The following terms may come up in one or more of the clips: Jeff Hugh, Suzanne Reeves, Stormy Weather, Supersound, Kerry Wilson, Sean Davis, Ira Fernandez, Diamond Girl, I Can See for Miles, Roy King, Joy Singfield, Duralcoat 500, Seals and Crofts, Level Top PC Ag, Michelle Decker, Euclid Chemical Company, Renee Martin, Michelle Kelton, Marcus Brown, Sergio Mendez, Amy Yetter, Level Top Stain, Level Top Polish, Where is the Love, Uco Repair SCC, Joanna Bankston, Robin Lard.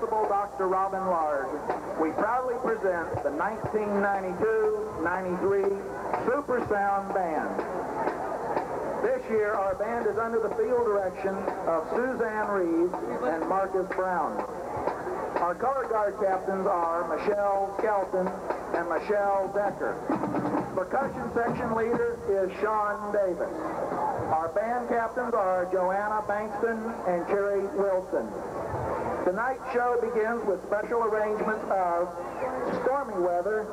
Principal Dr. Robin Lard, we proudly present the 1992-93 Super Sound Band. This year, our band is under the field direction of Suzanne Reeves and Marcus Brown. Our color guard captains are Michelle Kelton and Michelle Decker. Percussion section leader is Sean Davis. Our band captains are Joanna Bankston and Kerry Wilson. Tonight's show begins with special arrangements of Stormy Weather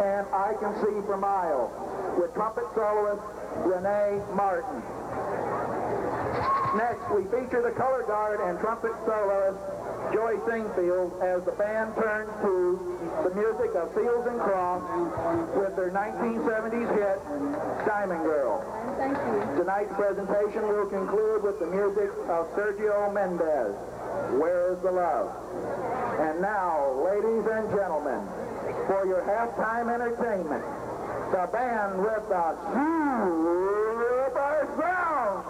and I Can See for Miles with trumpet soloist Renee Martin. Next, we feature the color guard and trumpet soloist Joy Singfield as the band turns to the music of Seals and Crofts with their 1970s hit, Diamond Girl. Thank you. Tonight's presentation will conclude with the music of Sergio Mendez, Where is the Love? And now, ladies and gentlemen, for your halftime entertainment, the band with the Super Sound!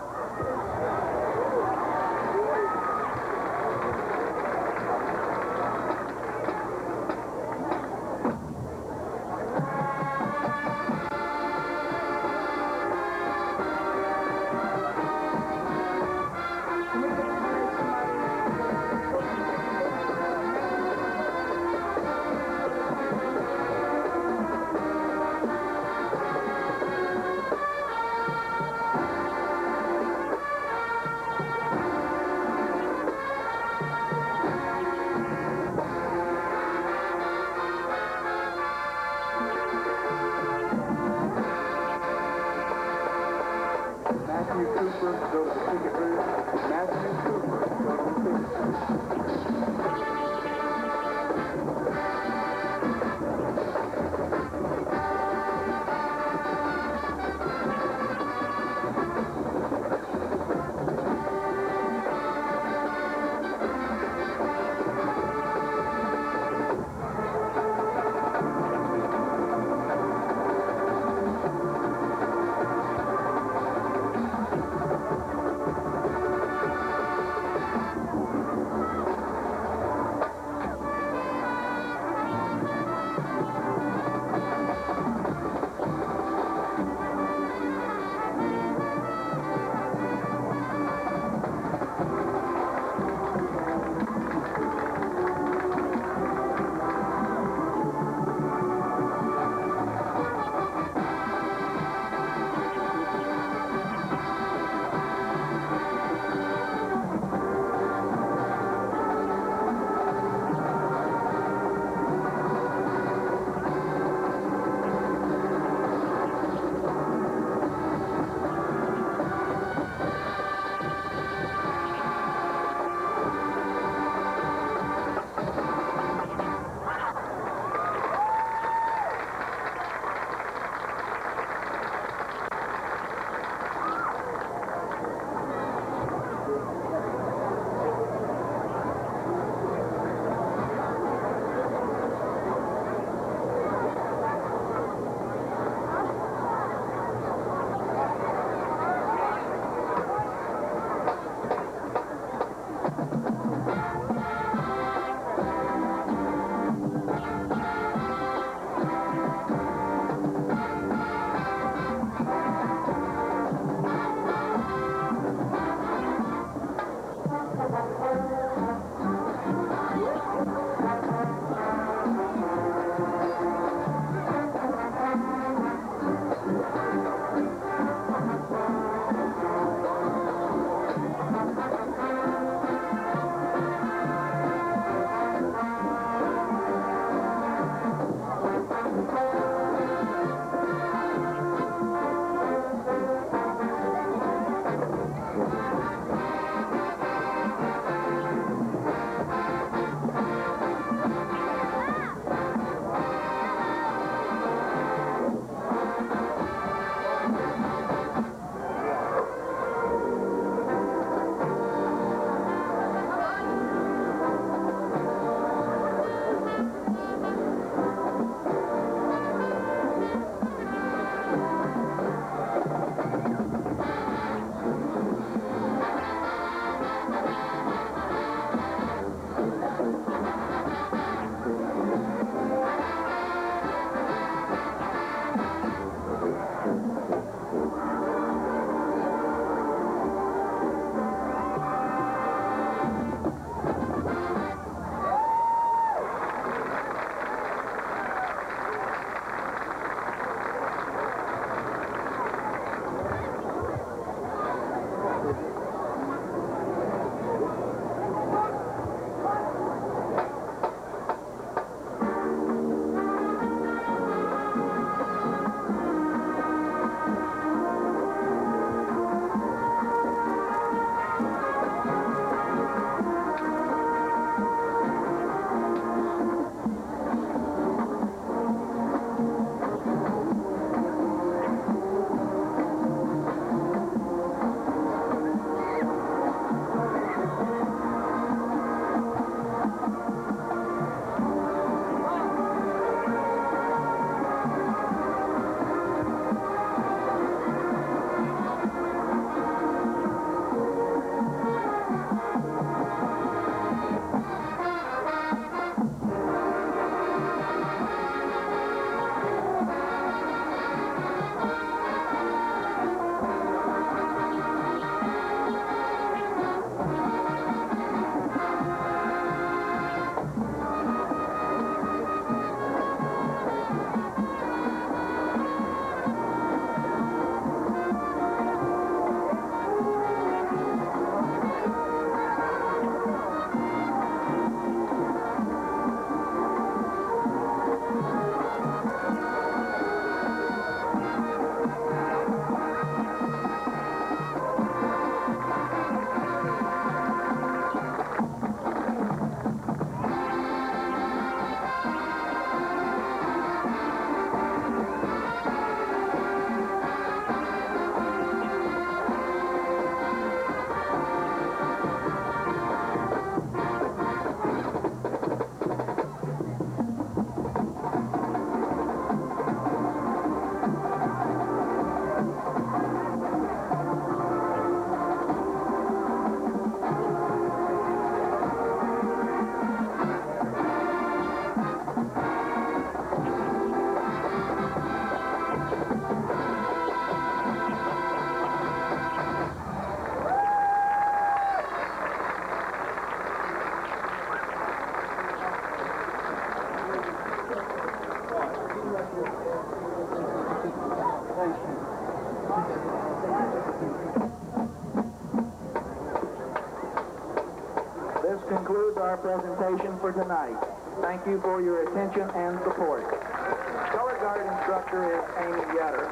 This concludes our presentation for tonight. Thank you for your attention and support. Color guard instructor is Amy Yetter.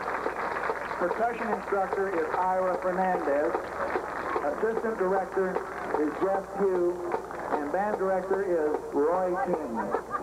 Percussion instructor is Ira Fernandez. Assistant director is Jeff Hugh. And band director is Roy King.